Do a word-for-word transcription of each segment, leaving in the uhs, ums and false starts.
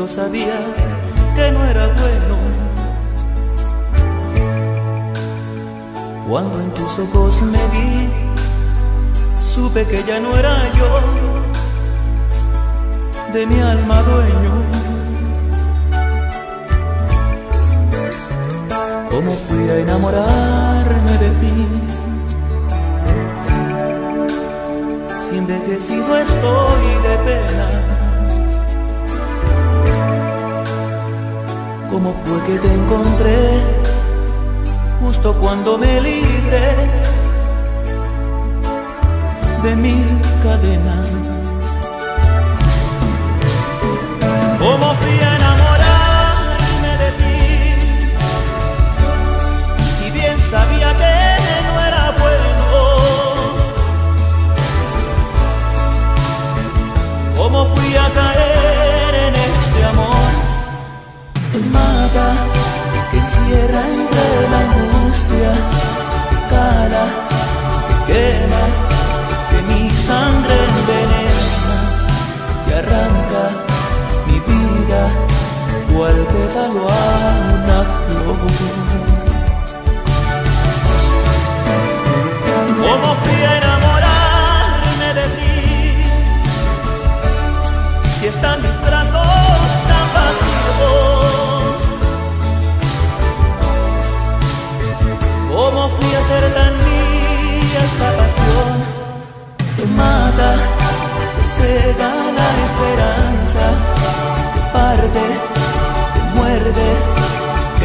yo sabía que no era bueno. Cuando en tus ojos me vi, supe que ya no era yo, de mi alma dueño. ¿Cómo fui a enamorarme de ti? Si envejecido estoy de penas. ¿Cómo fue que te encontré justo cuando me libré de mil cadenas? ¿Cómo fui a enamorarme de ti? Y bien sabía que no era bueno. ¿Cómo fui a caer en este amor? El mapa que encierra entre la angustia, que cala, que quema, sangre envenena, que arranca mi vida cual pétalo a una flor. ¿Cómo fui a enamorarme de ti? Si están mis brazos tan vacíos. ¿Cómo fui a ser tan mía esta pasión? Que mata, que cega la esperanza, que parte, que muerde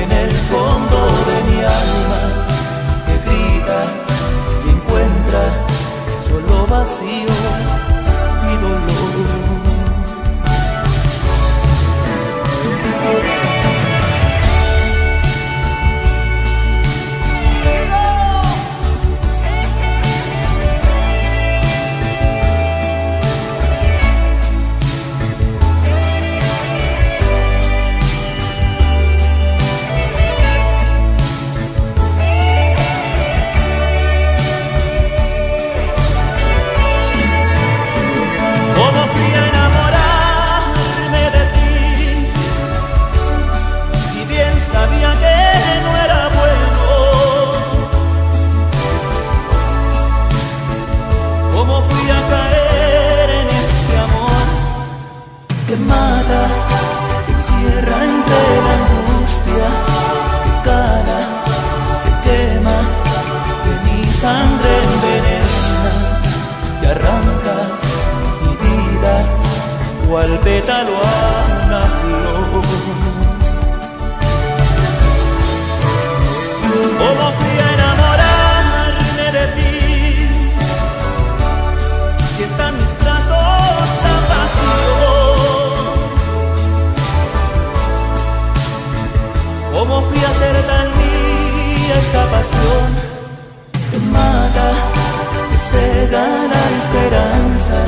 en el fondo de mi alma, que grita y encuentra solo vacío y dolor. Al pétalo a una flor. ¿Cómo fui a enamorarme de ti? Si están mis brazos tan vacíos. ¿Cómo fui a ser tan mía esta pasión? Que mata, que cega la esperanza,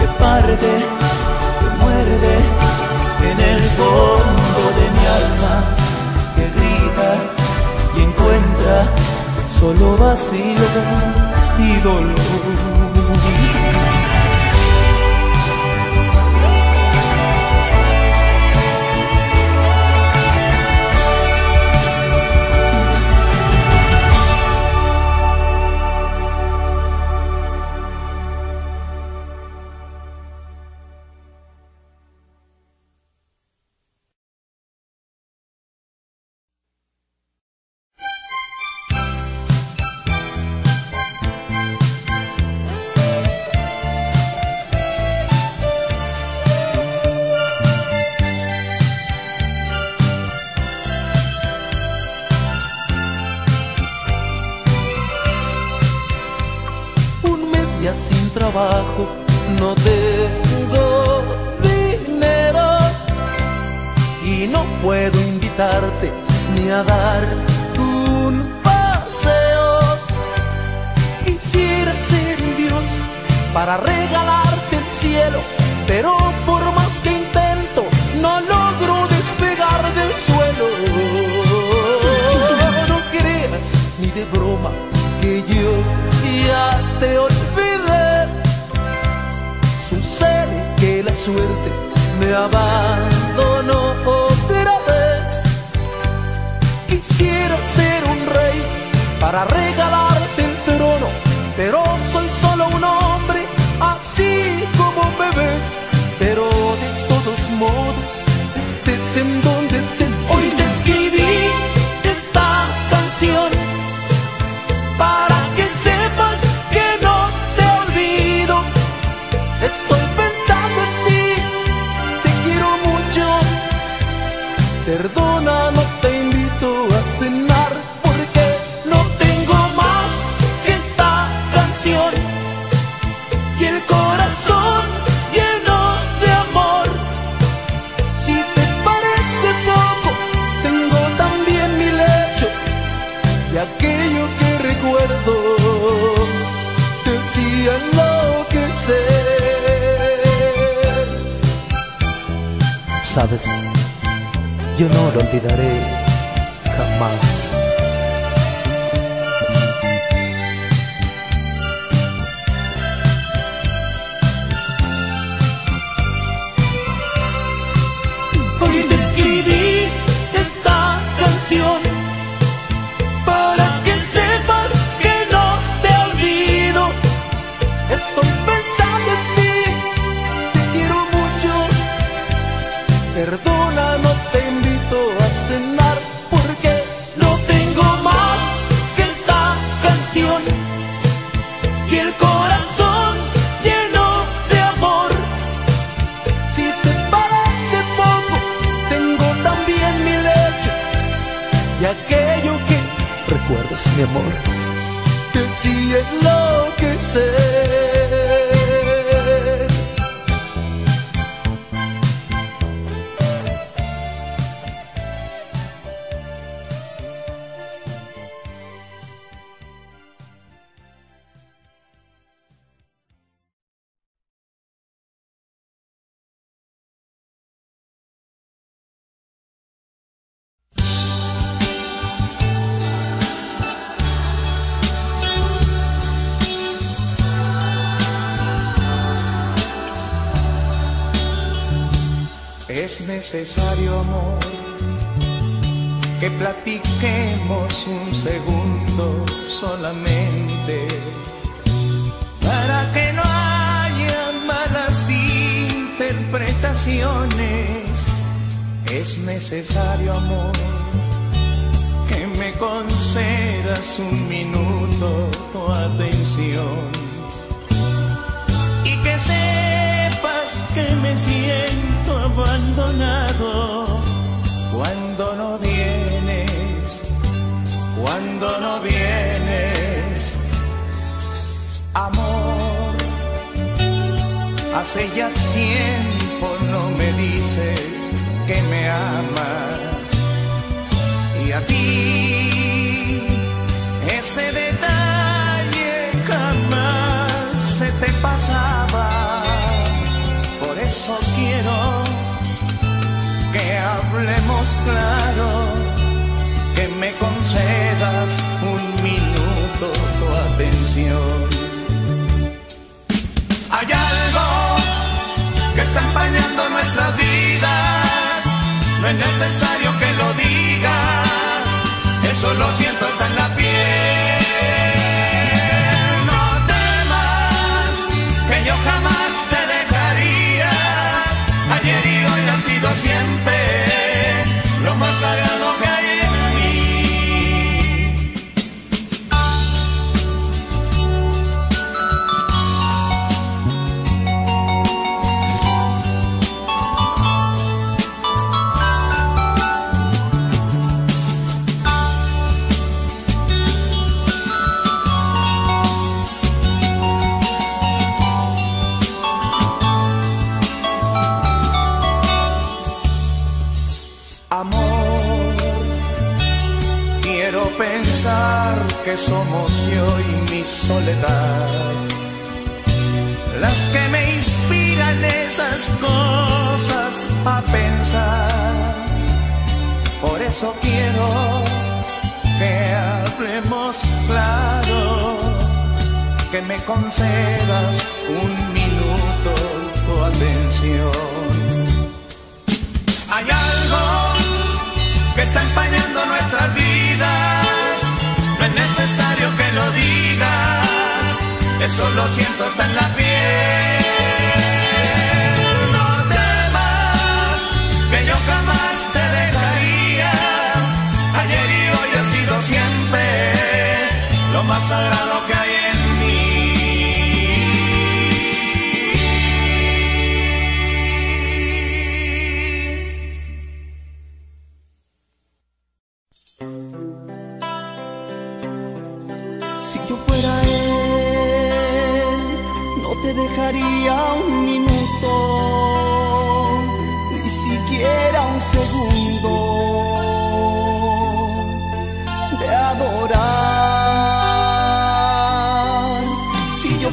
que parte, en el fondo de mi alma, que grita y encuentra solo vacío y dolor. No tengo dinero y no puedo invitarte ni a dar un paseo. Quisiera ser Dios para regalarte el cielo, pero por más que intento no logro despegar del suelo. No creas ni de broma que yo ya te olvidé. Sucede que la suerte me abandonó. para regalarte el trono, pero soy solo un hombre, así como me ves. Pero de todos modos, estés en donde estés, hoy te escribí esta canción para que sepas que no te olvido. Estoy pensando en ti, te quiero mucho, perdona, no te invito a cenar porque no tengo más que esta canción y el corazón lleno de amor. Si te parece poco, tengo también mi lecho y aquello que recuerdo te hacía enloquecer. Sabes, yo no lo olvidaré jamás. Hoy te escribí esta canción para que sepas que no te olvido. Estoy pensando en ti, te quiero mucho, perdona, no te invito a cenar porque no tengo más que esta canción y el corazón lleno de amor. Si te parece poco, tengo también mi lecho y aquello que recuerdas, mi amor, te hacía enloquecer. Es necesario, amor, que platiquemos un segundo solamente, para que no haya malas interpretaciones. Es necesario, amor, que me concedas un minuto tu atención y que sepas que me siento abandonado cuando no vienes, cuando no vienes, amor. Hace ya tiempo no me dices que me amas, y a ti ese detalle jamás se te pasaba. Por eso quiero que hablemos claro, que me concedas un minuto tu atención. Hay algo que está empañando nuestras vidas, no es necesario que lo digas, eso lo siento hasta en la piel. No temas, que yo jamás te dejaría, ayer y hoy ha sido siempre lo más sagrado que hay en mí. Pensar que somos yo y mi soledad las que me inspiran esas cosas a pensar. Por eso quiero que hablemos claro, que me concedas un minuto tu atención. Hay algo que está empañando nuestras vidas, no es necesario. eso lo siento hasta en la piel. No temas, que yo jamás te dejaría. Ayer y hoy ha sido siempre lo más sagrado que hay en mí. Si yo fuera él, no te dejaría un minuto, ni siquiera un segundo de adorar.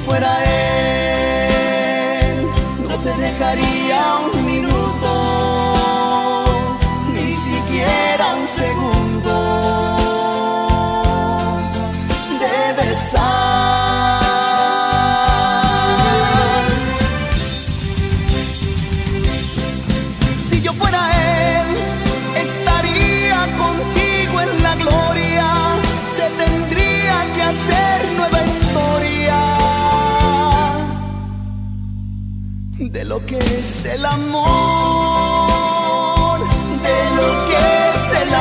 Fuera él, no te dejaría un minuto, ni siquiera un segundo de besar. Si yo fuera él, estaría contigo en la gloria, se tendría que hacer nueva historia de lo que es el amor, de lo que es el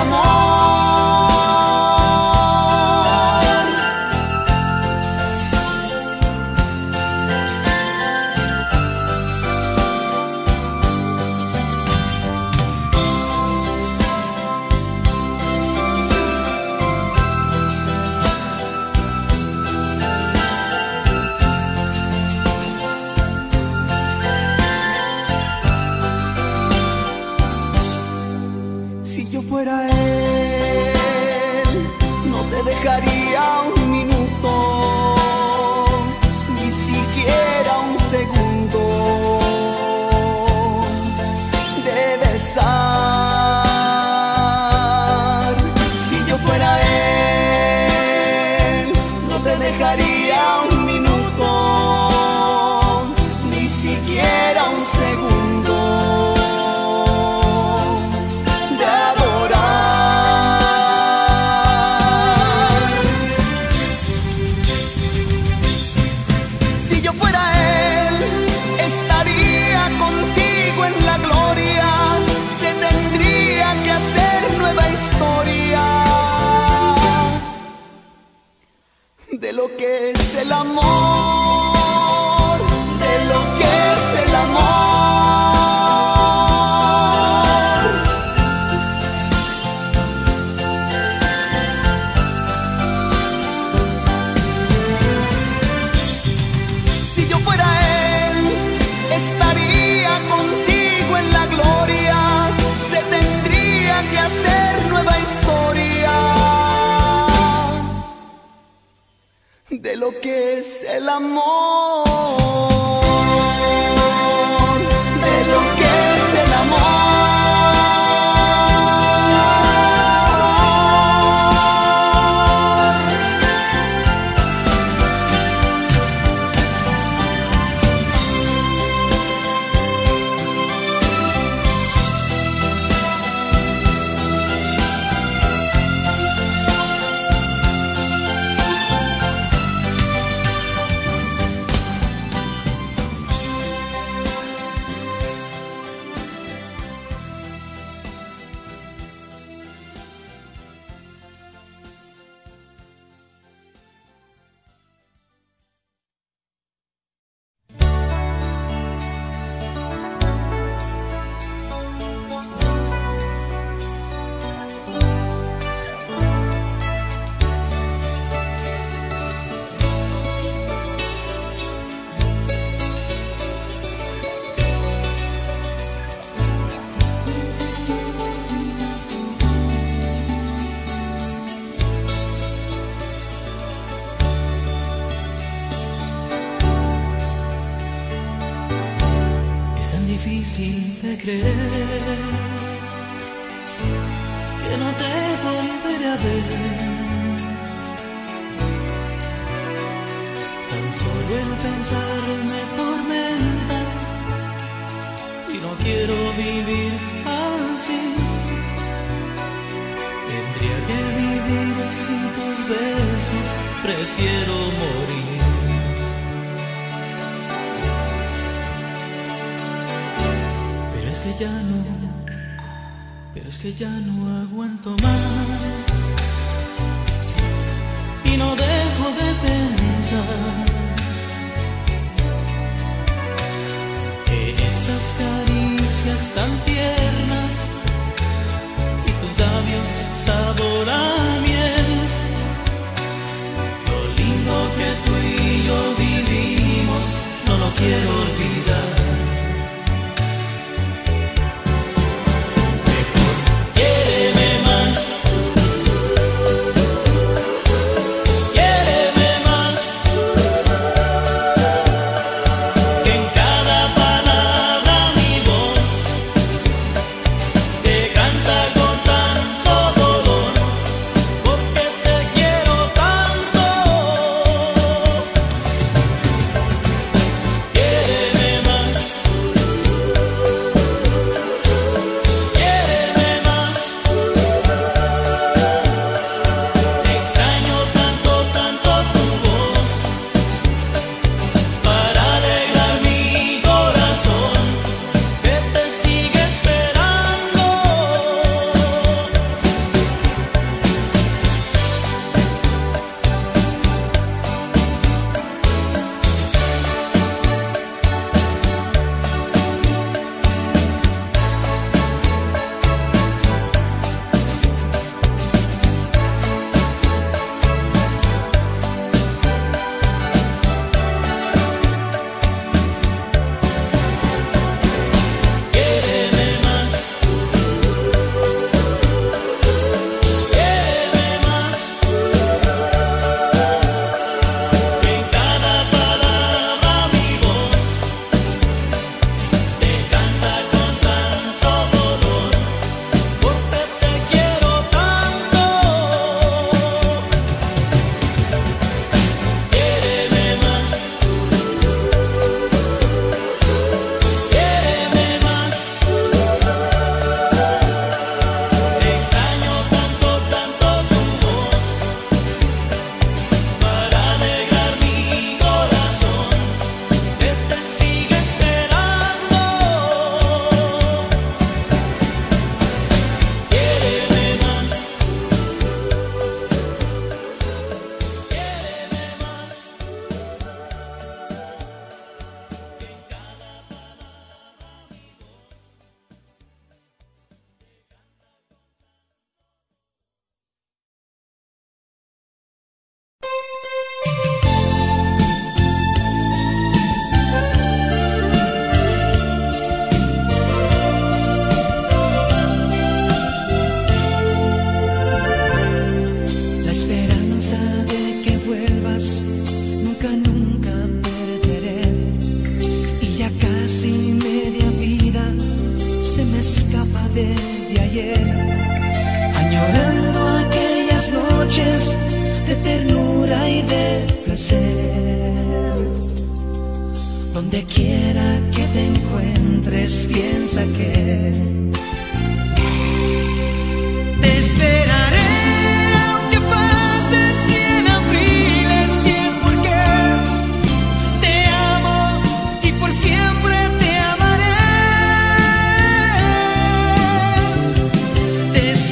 Sin tus besos prefiero morir. ya no, pero es que ya no aguanto más y no dejo de pensar en esas caricias tan tiernas y tus labios sabor a miel, lo lindo que tú y yo vivimos, no lo quiero olvidar.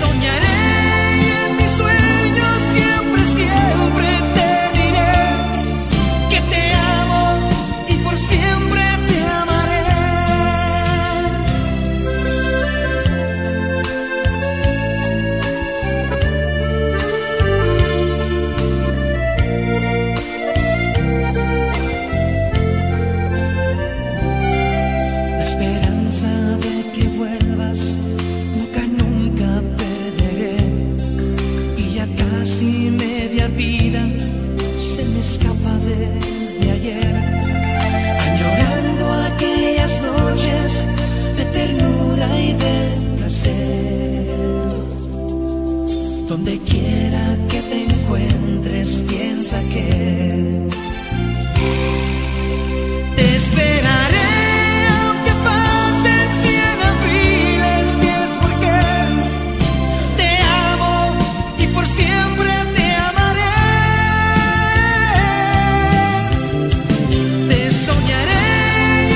Soñaré y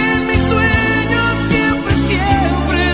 en mis sueños siempre, siempre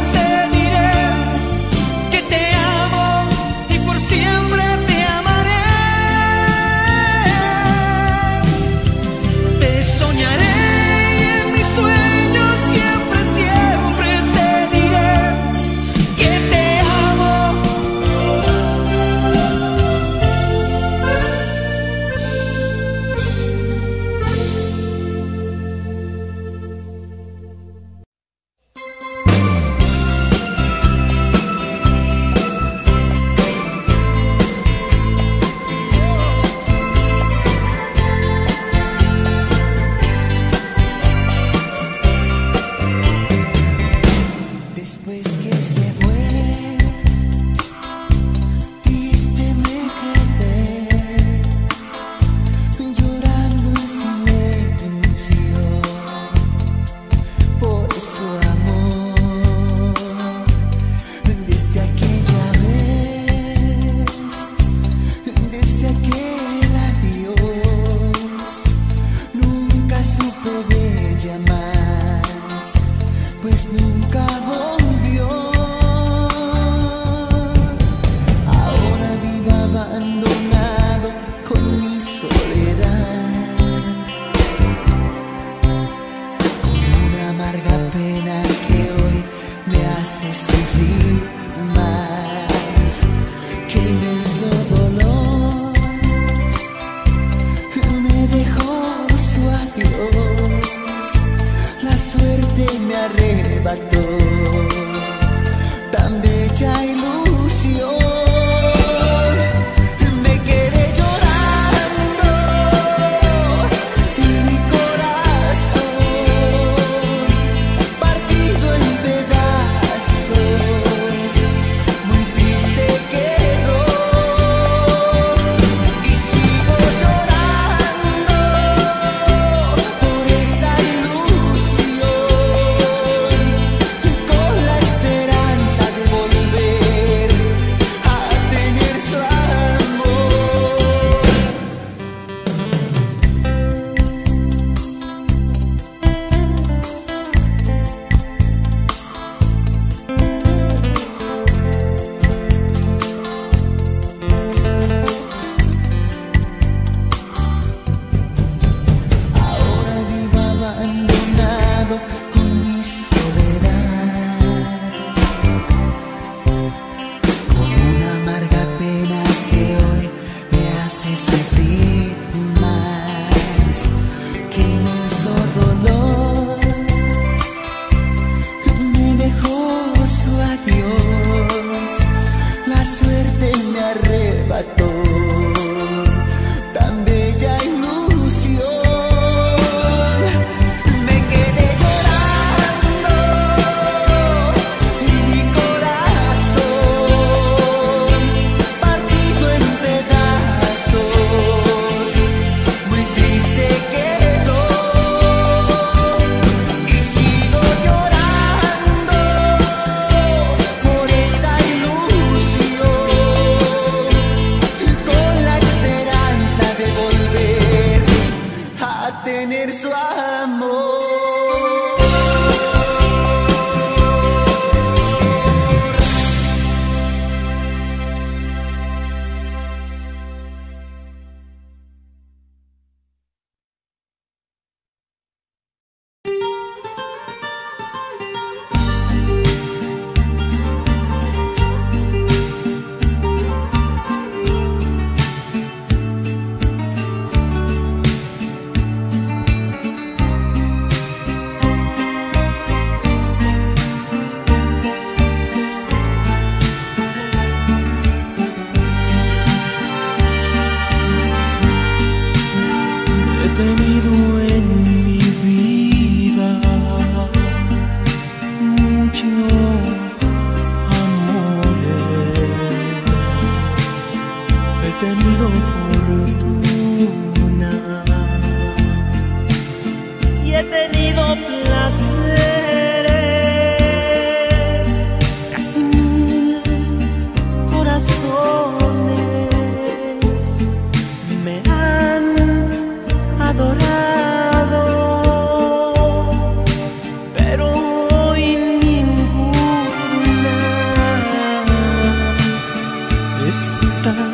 está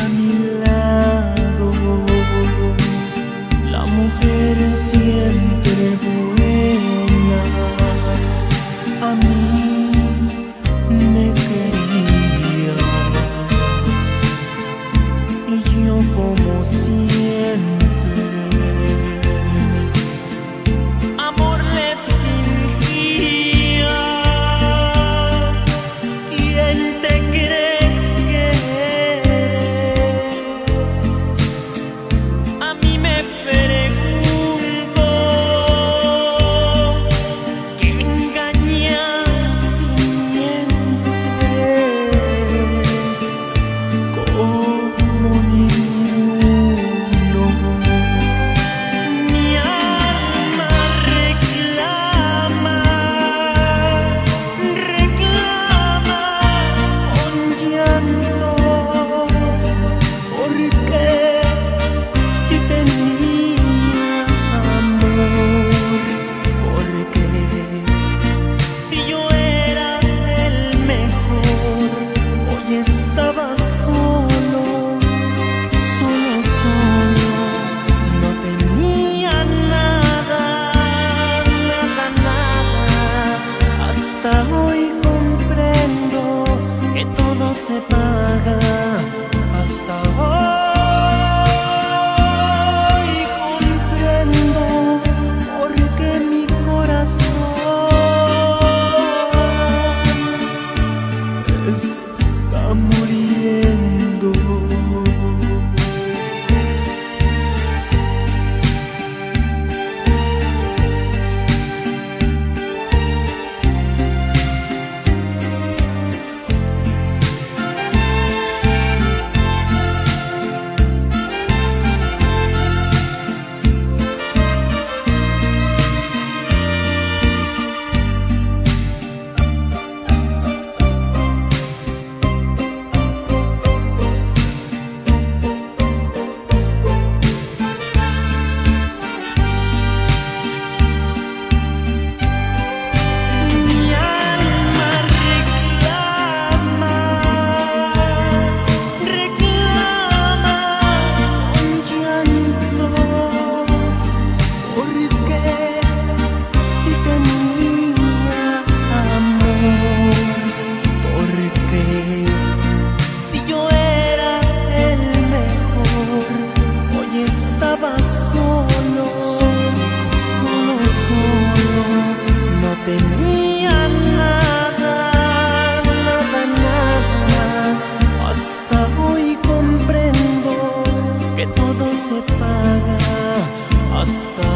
a mi lado. La mujer siempre buena a mí me quería, y yo como siempre se paga. Hasta hoy comprendo por qué mi corazón está muriendo. Tenía nada, nada, nada. Hasta hoy comprendo que todo se paga. Hasta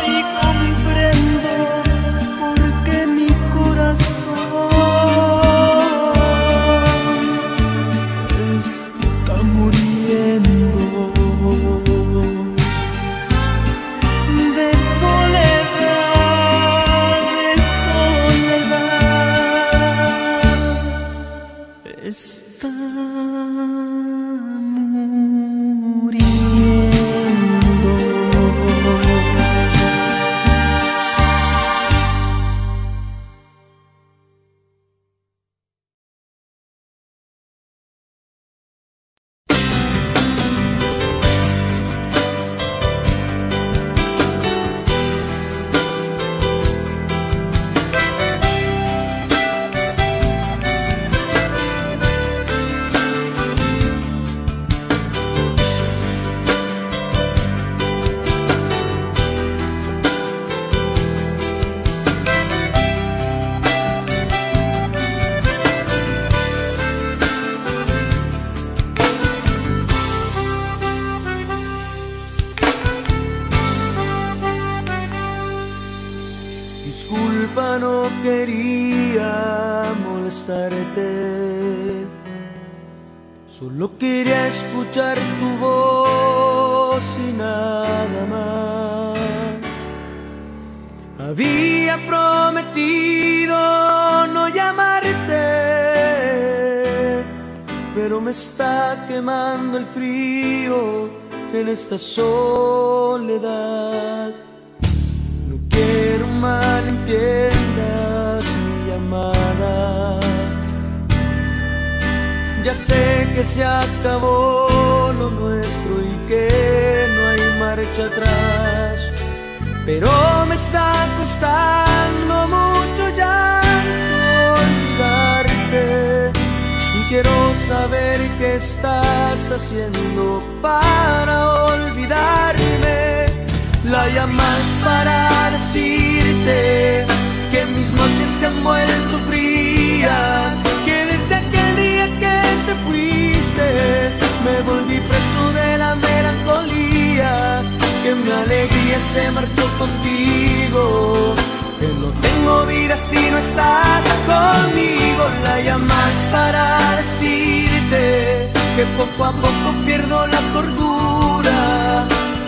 hoy comprendo por qué mi corazón está muriendo. Está muriendo. Disculpa, no quería molestarte, solo quería escuchar tu voz y nada más. Había prometido no llamarte, pero me está quemando el frío en esta soledad. Malentiendas mi llamada, ya sé que se acabó lo nuestro y que no hay marcha atrás, pero me está costando mucho llanto olvidarte, y quiero saber qué estás haciendo para olvidarme. La llamas para decirte que mis noches se han vuelto frías, que desde aquel día que te fuiste me volví preso de la melancolía, que mi alegría se marchó contigo, que no tengo vida si no estás conmigo. La llamas para decirte que poco a poco pierdo la cordura,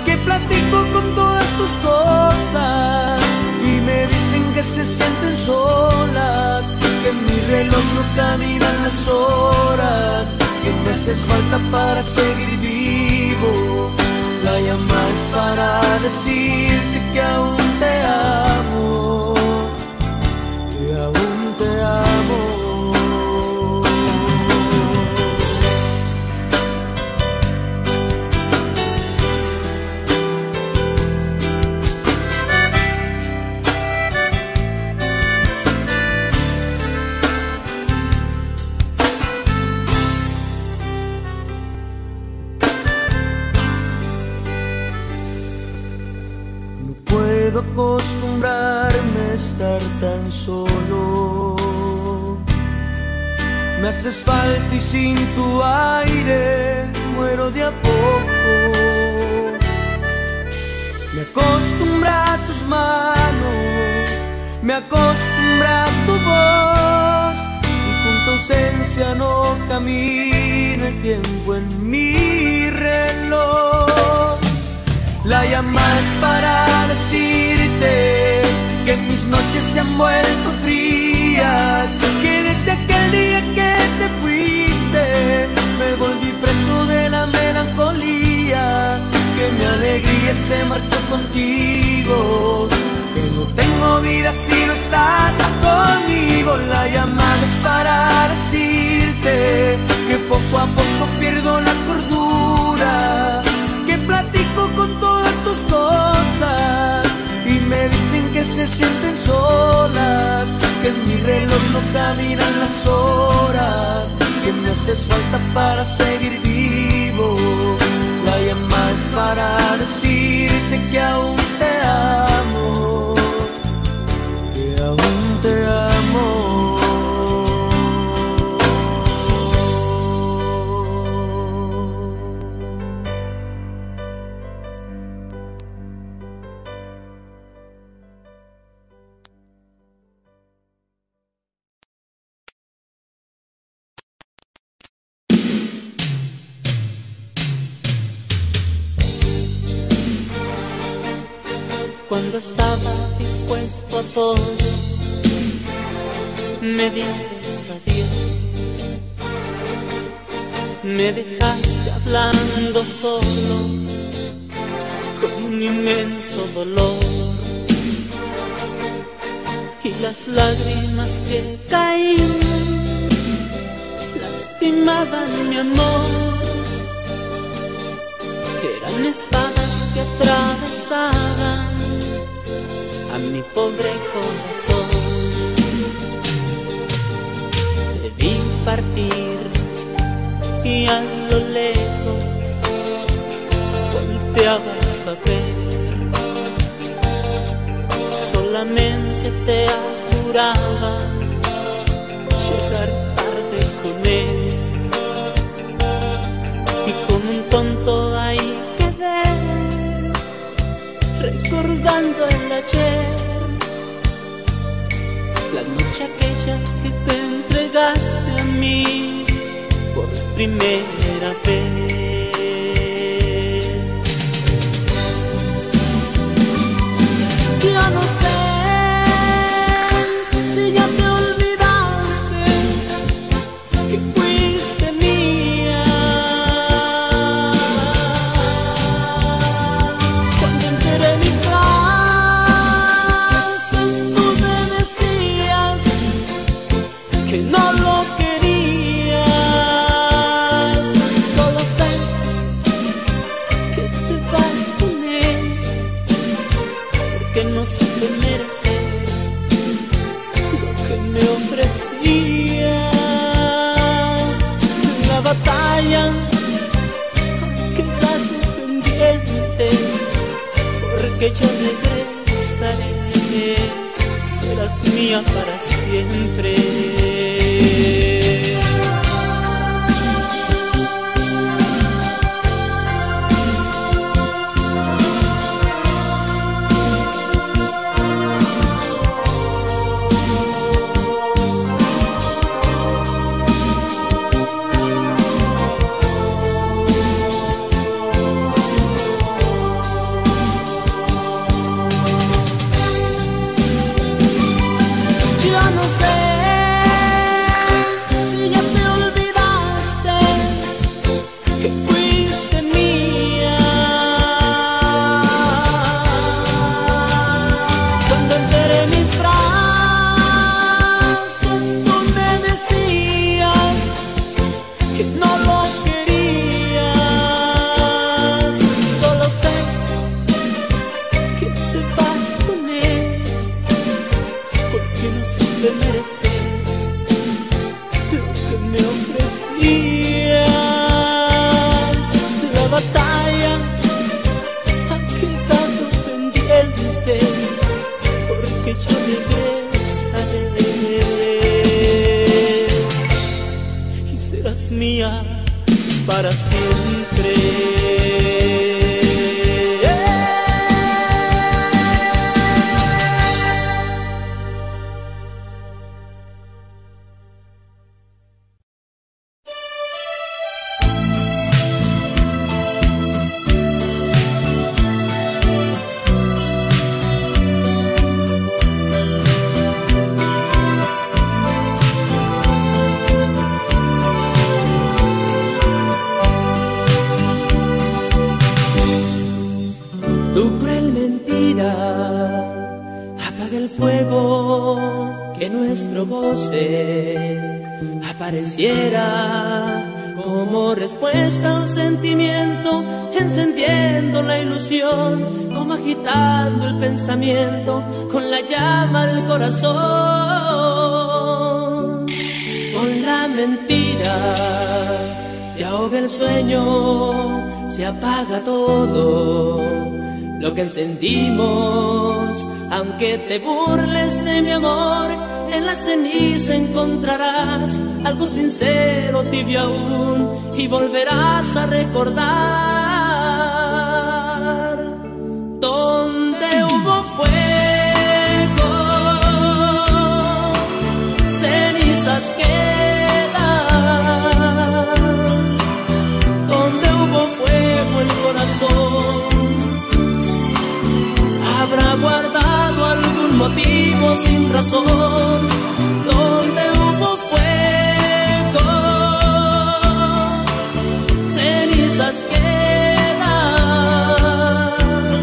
que platico con todas tus cosas y me dicen que se sienten solas, que en mi reloj no caminan las horas, que me haces falta para seguir vivo. La llamas para decirte que aún te amo, que aún te amo. Acostumbrarme a estar tan solo, me haces falta y sin tu aire muero de a poco. Me acostumbra a tus manos, me acostumbra a tu voz, y con tu ausencia no camina el tiempo en mi reloj. La llamas para decirte que mis noches se han vuelto frías, que desde aquel día que te fuiste me volví preso de la melancolía, que mi alegría se marchó contigo, que no tengo vida si no estás conmigo. La llamas para decirte que poco a poco pierdo la cordura, que platico con todas tus cosas y me dicen que se sienten solas, que en mi reloj no caminan las horas, que me haces falta para seguir vivo. La llamas para decirte que aún te amo, que aún te amo. Cuando estaba dispuesto a todo, me dices adiós, me dejaste hablando solo, con un inmenso dolor, y las lágrimas que caían lastimaban mi amor, eran espadas que atravesaban a mi pobre corazón. Debí partir y a lo lejos volteabas a ver, solamente te apuraba llegar tarde con él, y como un tonto ahí quedé recordando el ayer, la noche aquella que te entregaste a mí por primera vez. Yo no sé si ya me olvidaste que fuiste mía. Cuando enteré mi que no lo quería. ofrecías la batalla que quedó pendiente, porque yo regresaré, serás mía para siempre. Mía para siempre. Apareciera como respuesta a un sentimiento, encendiendo la ilusión, como agitando el pensamiento, con la llama al corazón. Con la mentira se ahoga el sueño, se apaga todo lo que encendimos. Aunque te burles de mi amor, en la ceniza encontrarás algo sincero, tibio aún, y volverás a recordar. Donde hubo fuego, cenizas quedan. Donde hubo fuego el corazón habrá guardado algún motivo sin razón. Donde hubo fuego, cenizas quedan.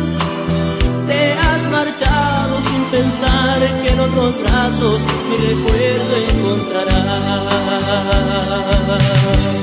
Te has marchado sin pensar que en otros brazos mi recuerdo encontrarás.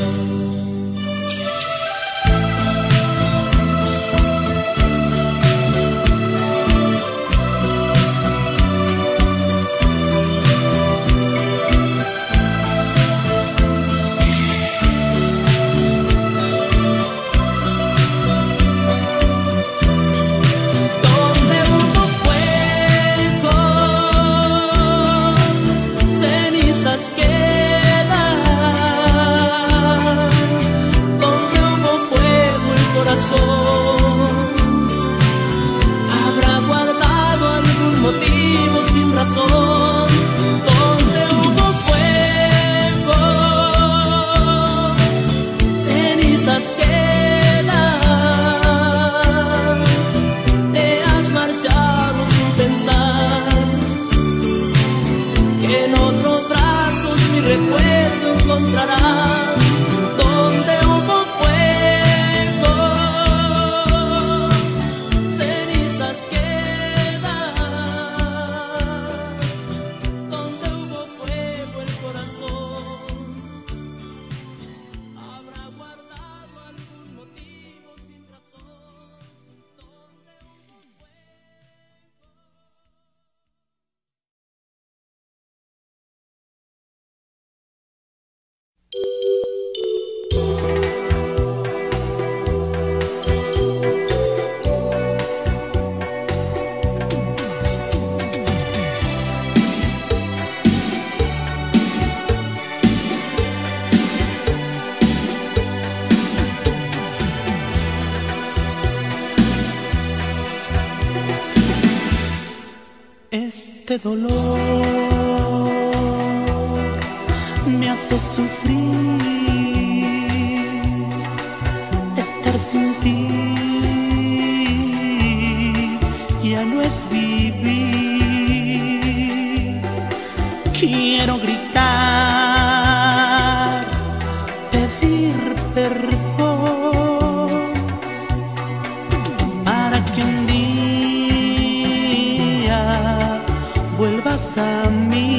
Este dolor me hace sufrir, estar sin ti ya no es vivir. Quiero gritar, pedir perdón, para que un día vuelvas a mí,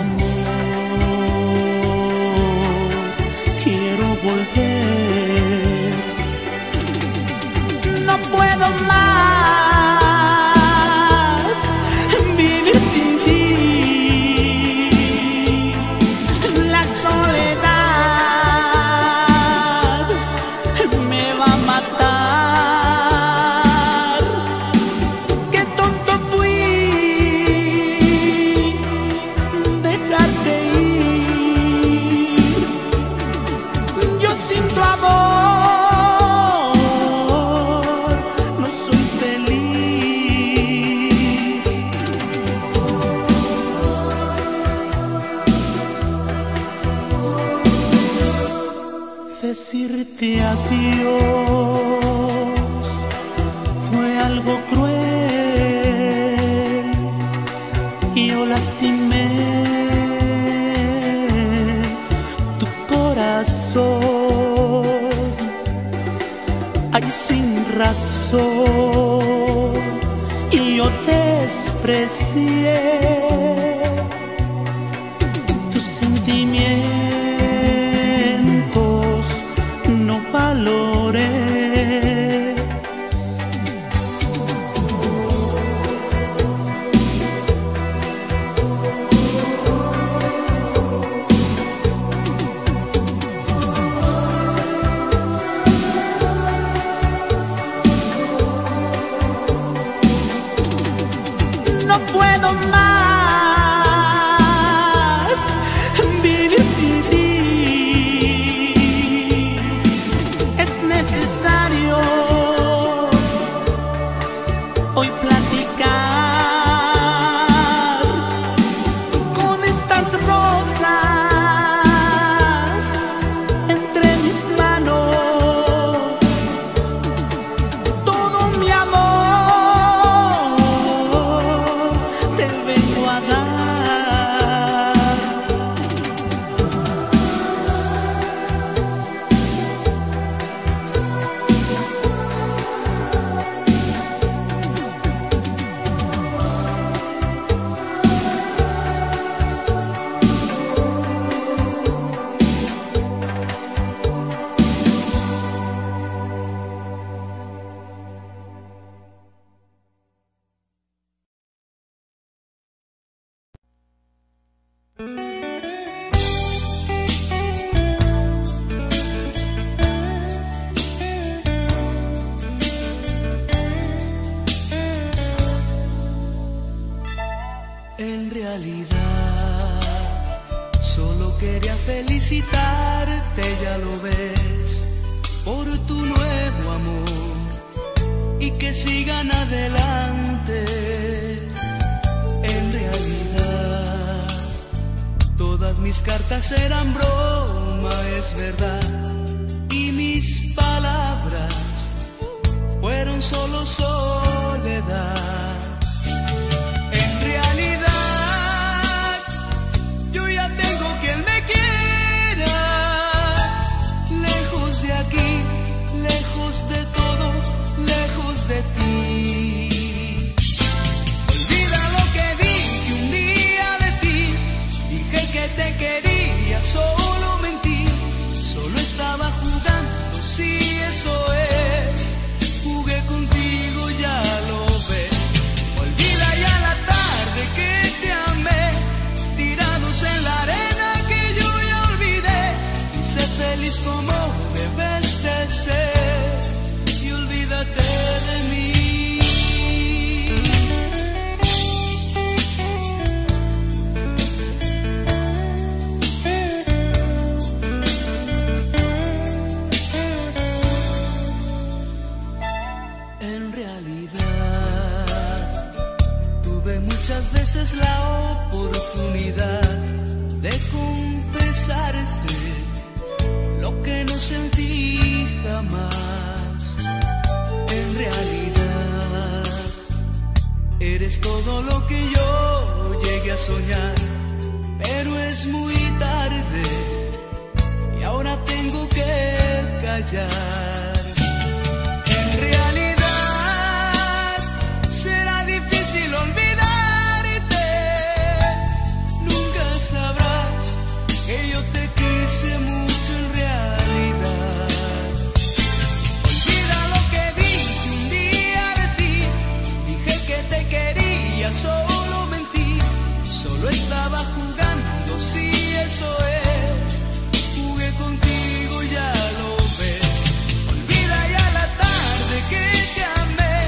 amor. Quiero volver, no puedo más vivir sin ti. La soledad me va a matar. Decirte adiós fue algo cruel, yo lastimé tu corazón, ay, sin razón, y yo desprecié tus sentimientos. No puedo más vivir sin ti. Es necesario hoy platicar con estas rosas entre mis manos. En realidad, solo quería felicitarte, ya lo ves, por tu nuevo amor y que sigan adelante. En realidad, todas mis cartas eran broma, es verdad, y mis palabras fueron solo soledad. Solo mentí, solo estaba jugando, sí, eso es, jugué contigo, ya lo ves. muchas veces la oportunidad de confesarte lo que no sentí jamás. En realidad, eres todo lo que yo llegué a soñar, pero es muy tarde y ahora tengo que callar. Solo mentí, solo estaba jugando, sí, eso es. Jugué contigo, ya lo ves. Olvida ya la tarde que te amé,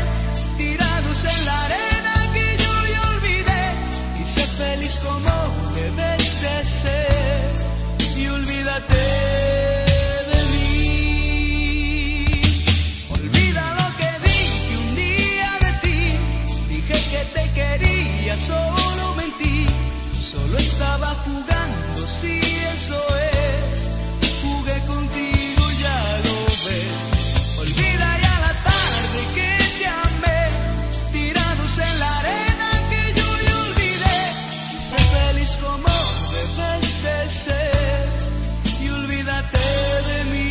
tirados en la arena que yo le olvidé. Y sé feliz como debes de ser, y olvídate. Solo mentí, solo estaba jugando, sí, eso es. Jugué contigo, ya lo ves. Olvida ya la tarde que te amé, tirados en la arena que yo le olvidé. Y sé feliz como debes de ser, y olvídate de mí.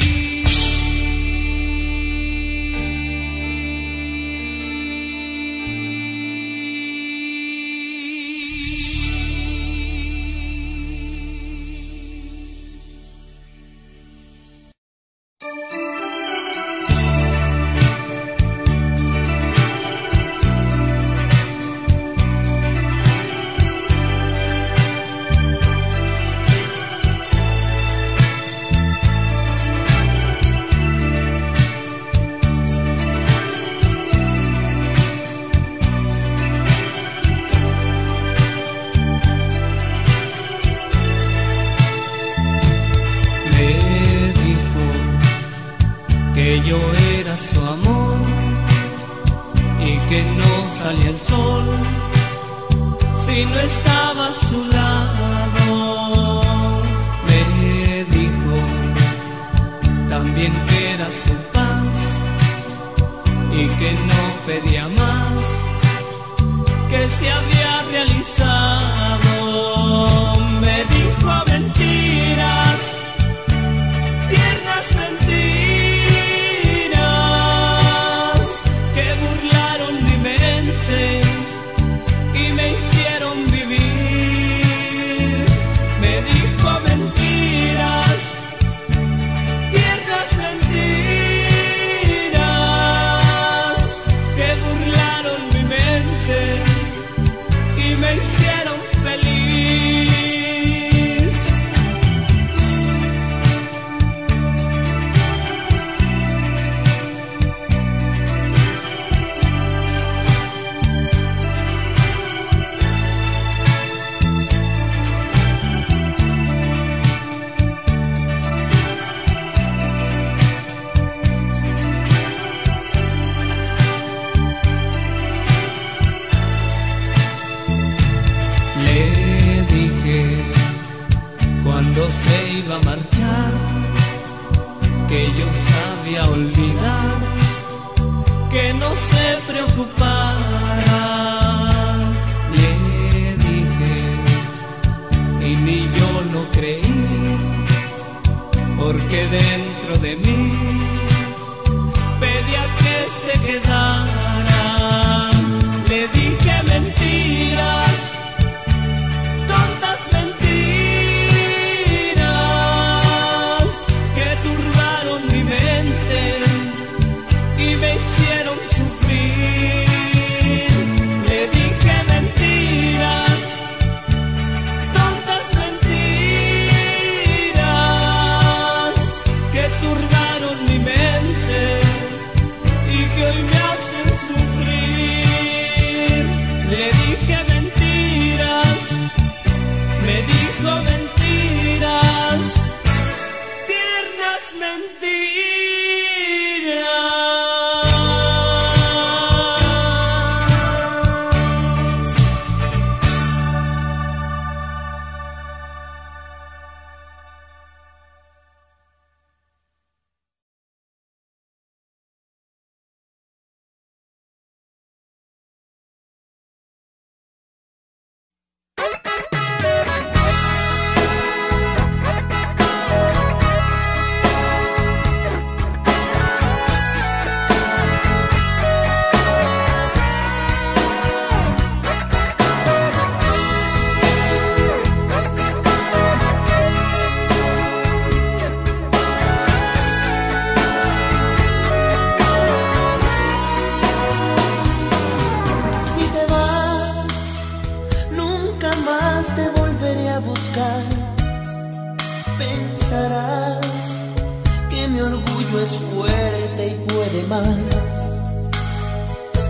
uno es fuerte y puede más.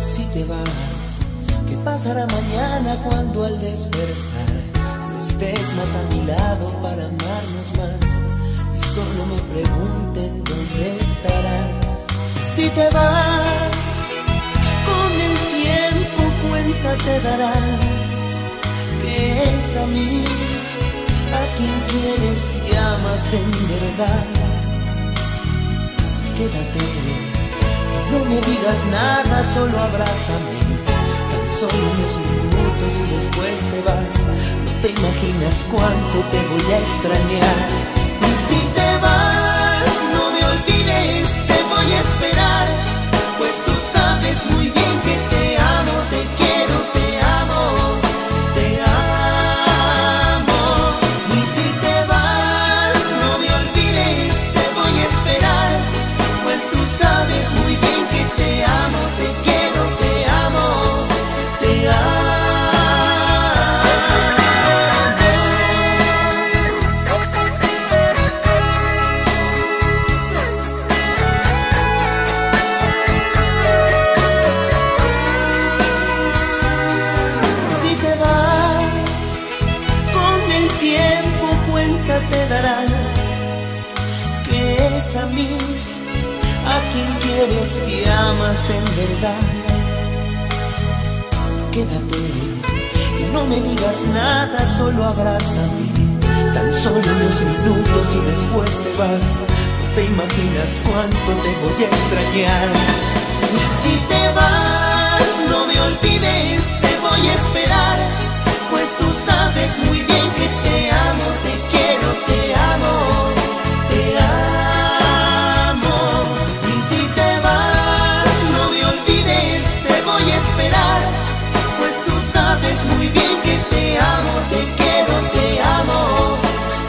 Si te vas, ¿qué pasará mañana cuando al despertar no estés más a mi lado para amarnos más? Y solo me pregunten dónde estarás. Si te vas, con el tiempo cuenta te darás que es a mí a quien quieres y amas en verdad. Quédate, no me digas nada, solo abrázame. Tan solo unos minutos y después te vas. No te imaginas cuánto te voy a extrañar. Y si te vas, no me olvides, te voy a esperar, pues tú sabes muy bien que te amo, te quiero, te amo, te amo. Y si te vas, no me olvides, te voy a esperar, pues tú sabes muy bien que te amo, te quiero, te amo, te amo. A mí, a quien quieres y amas en verdad. Quédate y no me digas nada, solo abrázame. Tan solo unos minutos y después te vas. No te imaginas cuánto te voy a extrañar. Y si te vas, no me olvides, te voy a esperar, pues tú sabes muy bien que te amo, te quiero, te amo, te amo. Sabes muy bien que te amo, te quiero, te amo,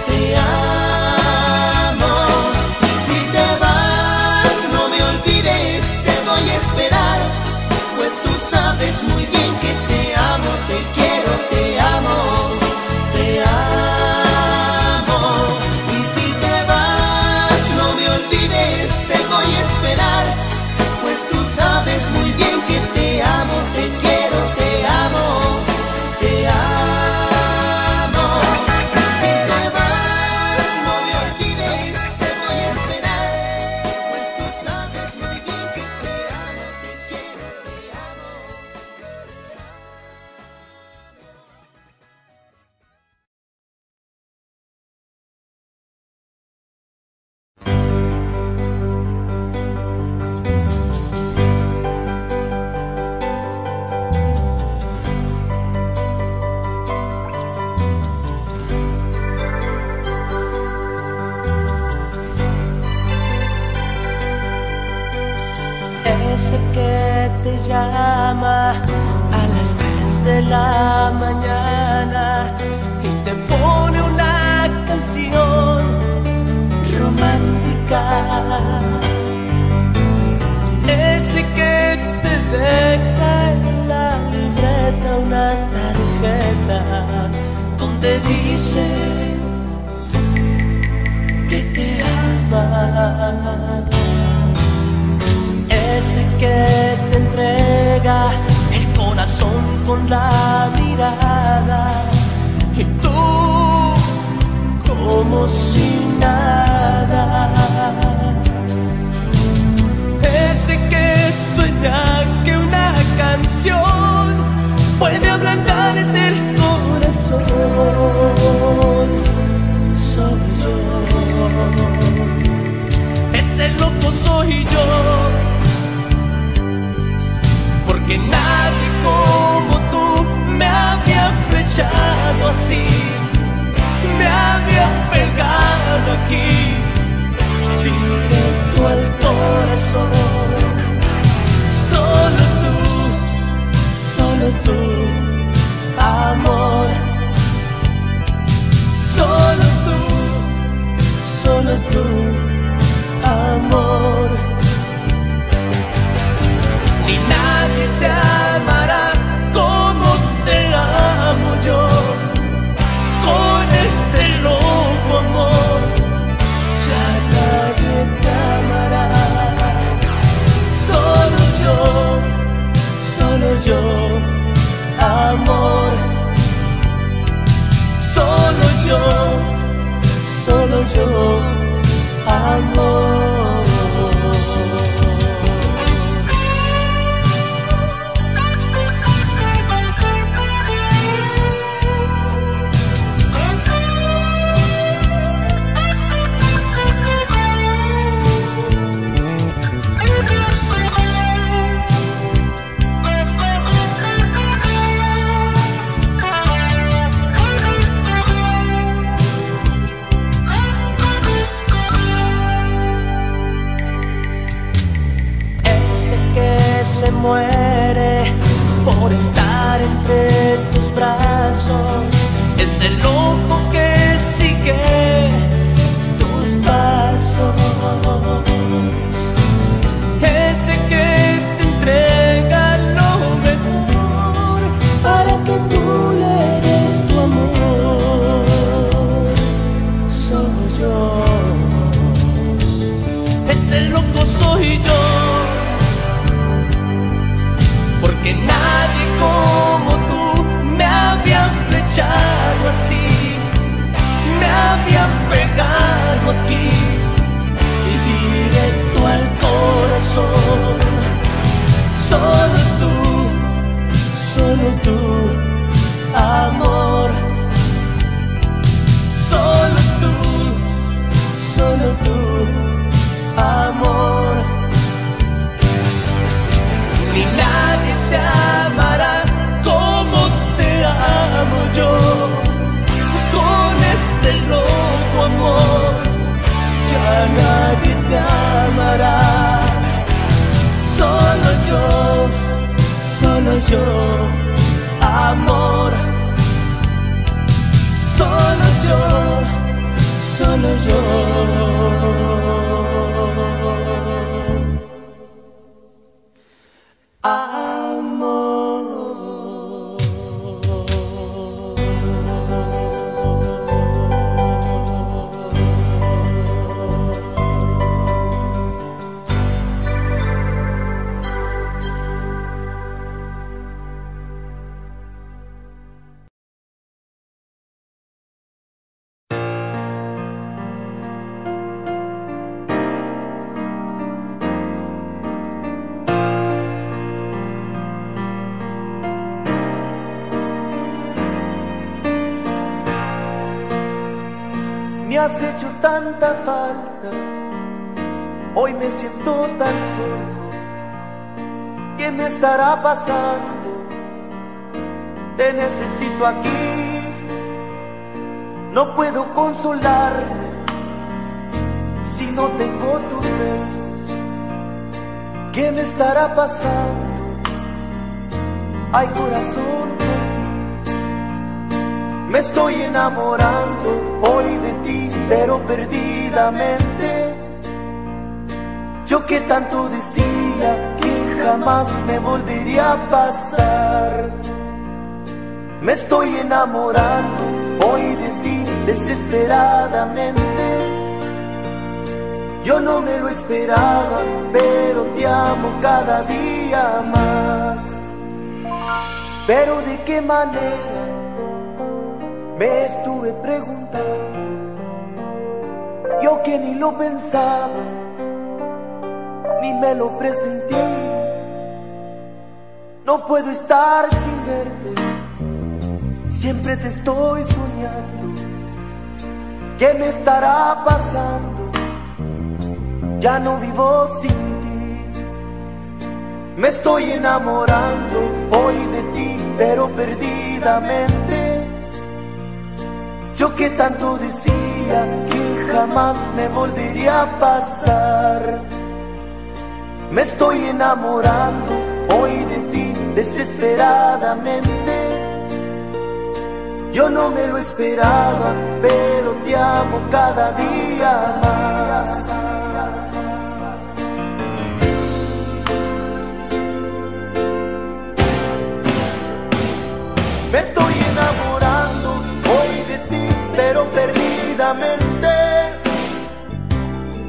te amo. Y si te vas, no me olvides, te voy a esperar, pues tú sabes muy bien que te amo, te quiero, te amo, te amo. Y si te vas, no me olvides, te voy a esperar, pues tú sabes muy bien que te amo, te quiero, te amo. Porque nadie como tú me muere por estar entre tus brazos. Es el loco que sigue tus pasos, ese que te entrega lo mejor para que tú le des tu amor. Soy yo, ese loco soy yo. Que nadie como tú me había flechado así, me había pegado aquí y directo al corazón. Solo tú, solo tú, amor. Solo tú, solo tú, amor. Ni nadie te amará como te amo yo, con este loco amor. Ya nadie te amará, solo yo, solo yo, amor. Solo yo, solo yo, amor. Has hecho tanta falta, hoy me siento tan solo. ¿Qué me estará pasando? Te necesito aquí, no puedo consolarme si no tengo tus besos. ¿Qué me estará pasando? Ay, corazón, por ti me estoy enamorando hoy de ti, pero perdidamente. Yo que tanto decía que jamás me volvería a pasar, me estoy enamorando hoy de ti desesperadamente. Yo no me lo esperaba, pero te amo cada día más. Pero de qué manera, me estuve preguntando. Yo que ni lo pensaba, ni me lo presentí. No puedo estar sin verte, siempre te estoy soñando. ¿Qué me estará pasando? Ya no vivo sin ti. Me estoy enamorando hoy de ti, pero perdidamente. Yo que tanto decía que jamás me volvería a pasar, me estoy enamorando hoy de ti desesperadamente. Yo no me lo esperaba, pero te amo cada día más. Me estoy enamorando hoy de ti, pero perdidamente.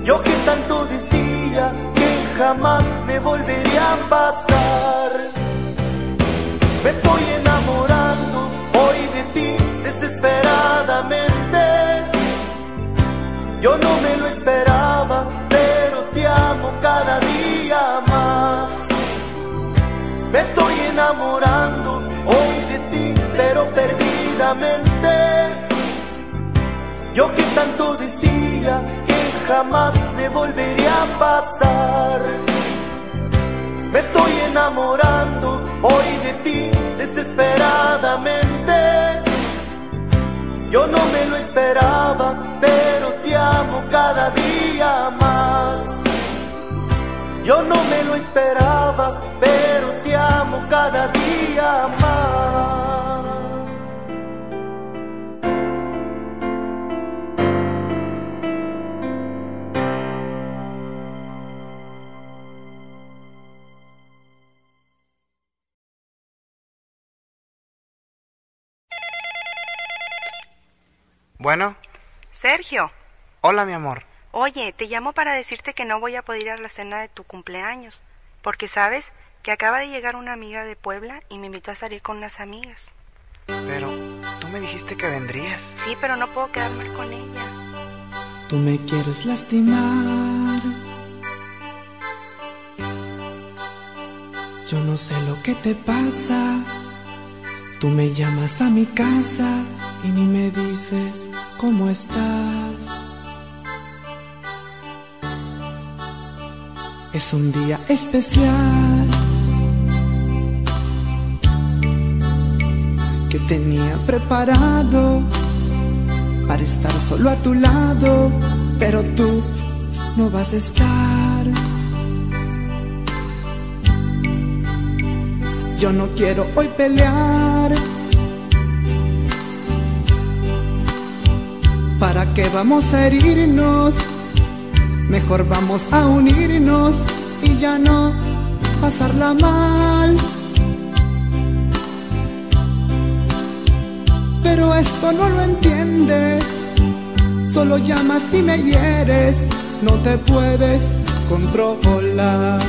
Yo que tanto decía que jamás me volvería a pasar, me estoy enamorando hoy de ti desesperadamente. Yo no me lo esperaba, pero te amo cada día más. Me estoy enamorando hoy de ti, pero perdidamente. Yo que tanto decía jamás me volvería a pasar, me estoy enamorando hoy de ti desesperadamente. Yo no me lo esperaba, pero te amo cada día más. Yo no me lo esperaba, pero cada día más. Bueno. Sergio. Hola, mi amor. Oye, te llamo para decirte que no voy a poder ir a la cena de tu cumpleaños, porque sabes que acaba de llegar una amiga de Puebla y me invitó a salir con unas amigas. Pero tú me dijiste que vendrías. Sí, pero no puedo quedar mal con ella. Tú me quieres lastimar. Yo no sé lo que te pasa. Tú me llamas a mi casa y ni me dices cómo estás. Es un día especial que tenía preparado para estar solo a tu lado, pero tú no vas a estar. Yo no quiero hoy pelear. ¿Para qué vamos a herirnos? Mejor vamos a unirnos y ya no pasarla mal. Pero esto no lo entiendes. Solo llamas y me hieres. No te puedes controlar.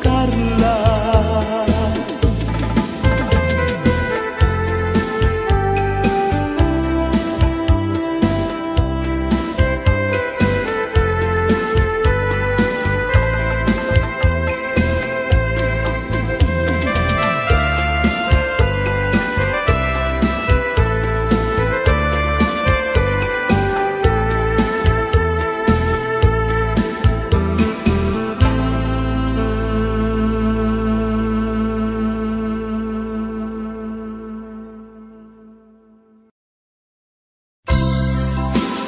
sacarla.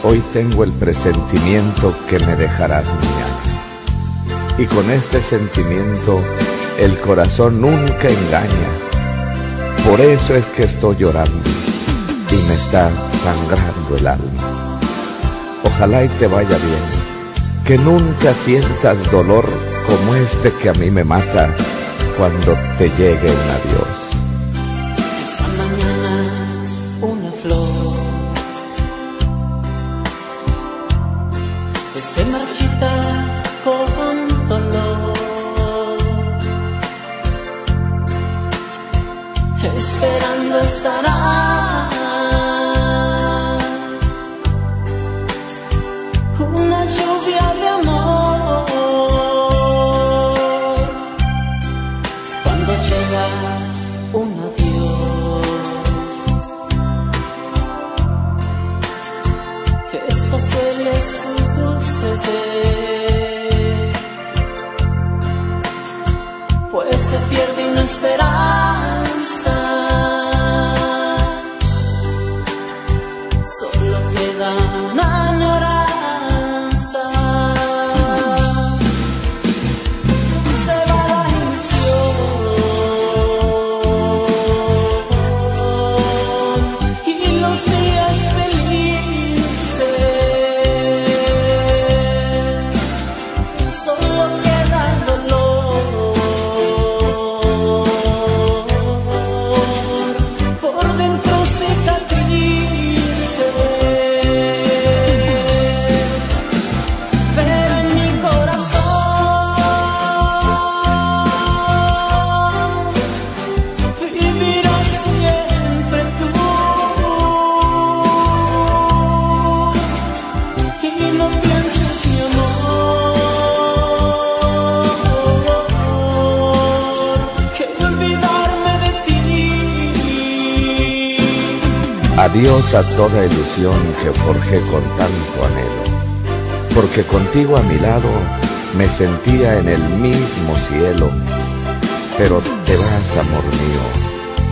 Hoy tengo el presentimiento que me dejarás, niña. Y con este sentimiento el corazón nunca engaña. Por eso es que estoy llorando y me está sangrando el alma. Ojalá y te vaya bien, que nunca sientas dolor como este que a mí me mata cuando te llegue un adiós. Esta mañana una flor se marchita con dolor, esperando estará una lluvia de amor. Cuando llega un adiós, esto se les pues se pierde una esperanza, solo queda una añoranza. Se va la ilusión y los días felices. Adiós a toda ilusión que forjé con tanto anhelo, porque contigo a mi lado me sentía en el mismo cielo. Pero te vas, amor mío,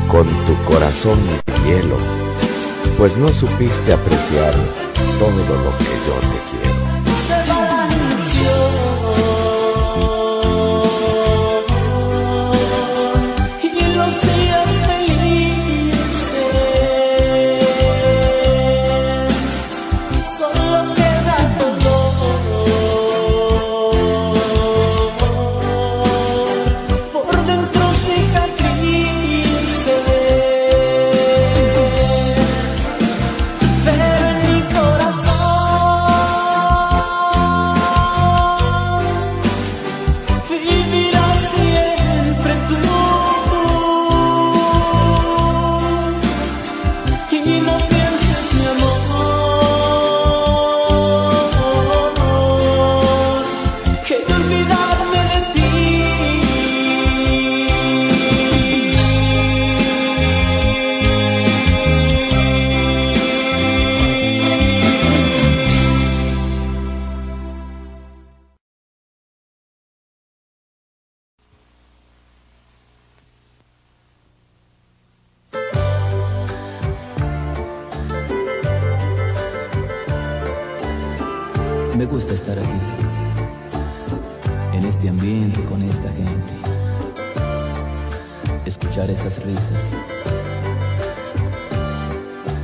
con tu corazón de hielo, pues no supiste apreciar todo lo que yo te quiero. Me gusta estar aquí, en este ambiente, con esta gente, escuchar esas risas.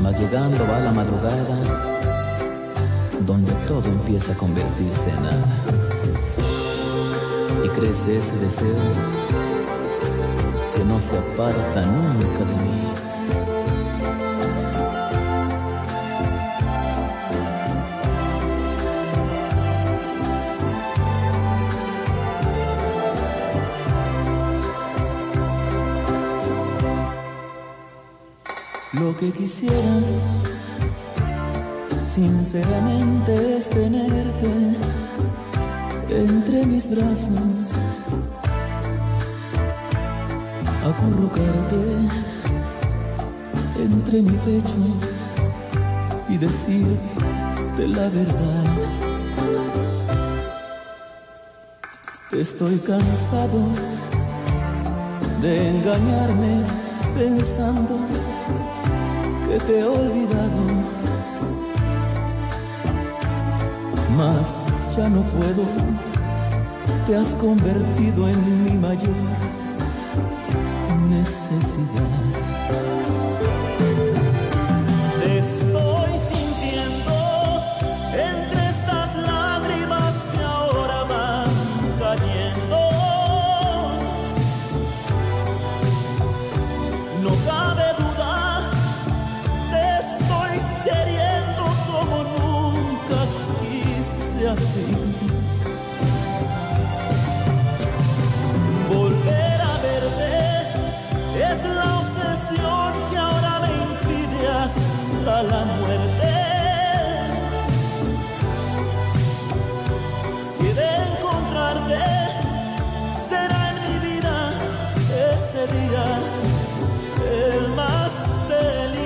Mas llegando va la madrugada, donde todo empieza a convertirse en nada, y crece ese deseo que no se aparta nunca de mí. Lo que quisiera sinceramente es tenerte entre mis brazos, acurrucarte entre mi pecho y decirte la verdad. Estoy cansado de engañarme pensando que te he olvidado, mas ya no puedo, te has convertido en mi mayor necesidad. Estoy sintiendo entre estas lágrimas que ahora van cayendo, no cabe duda, te estoy queriendo como nunca quise así. Volver a verte es la obsesión que ahora me impide hasta la muerte. Si he de encontrarte, será en mi vida ese día el más feliz.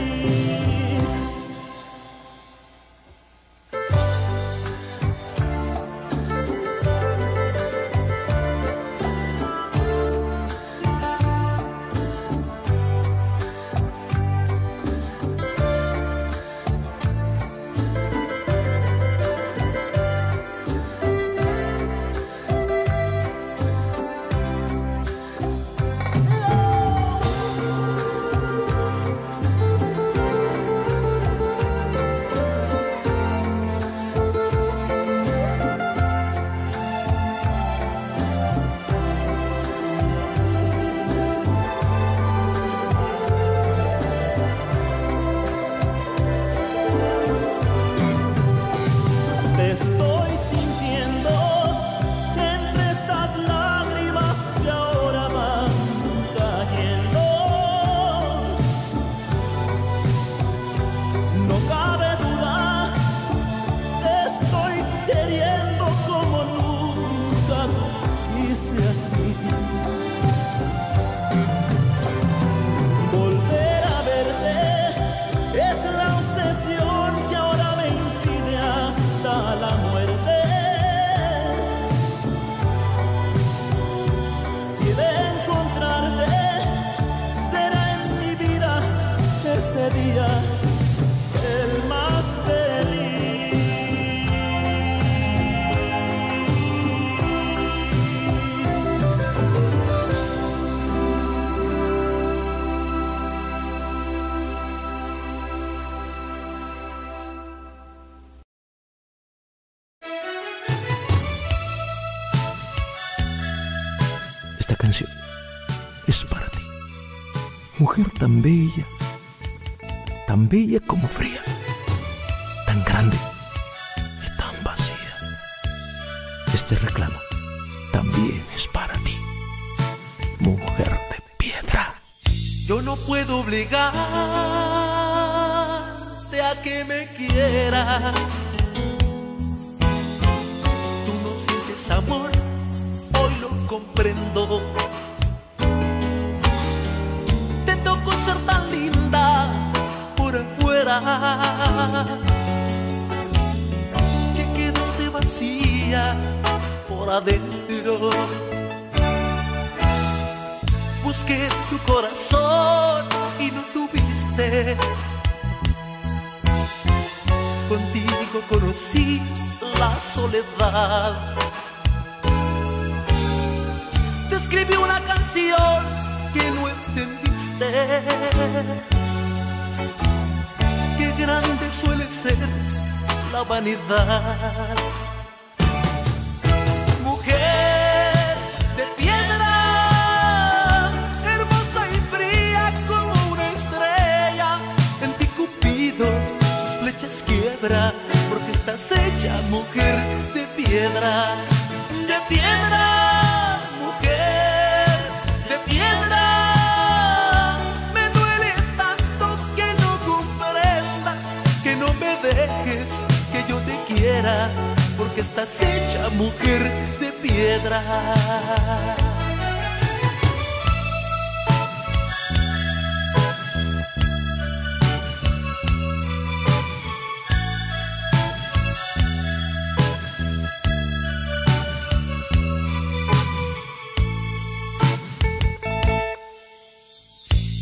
Tan bella, tan bella como fría, tan grande y tan vacía. Este reclamo también es para ti, mujer de piedra. Yo no puedo obligarte a que me quieras. Tú no sientes amor, hoy lo comprendo. Ser tan linda por afuera que quedaste vacía por adentro. Busqué tu corazón y no tuviste. Contigo conocí la soledad. Te escribí una canción que no entendí. Qué grande suele ser la vanidad. Mujer de piedra, hermosa y fría como una estrella. En ti Cupido sus flechas quiebra, porque estás hecha mujer de piedra. De piedra. Mujer de piedra, me duele tanto que no que estás hecha mujer de piedra.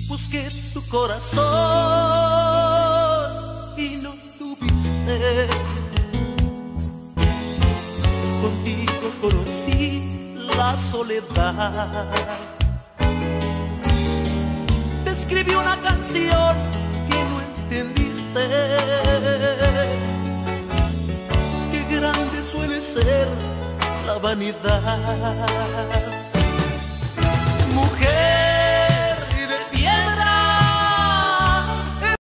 Busqué tu corazón y no tuviste. Contigo conocí la soledad. Te escribí una canción que no entendiste. Qué grande suele ser la vanidad.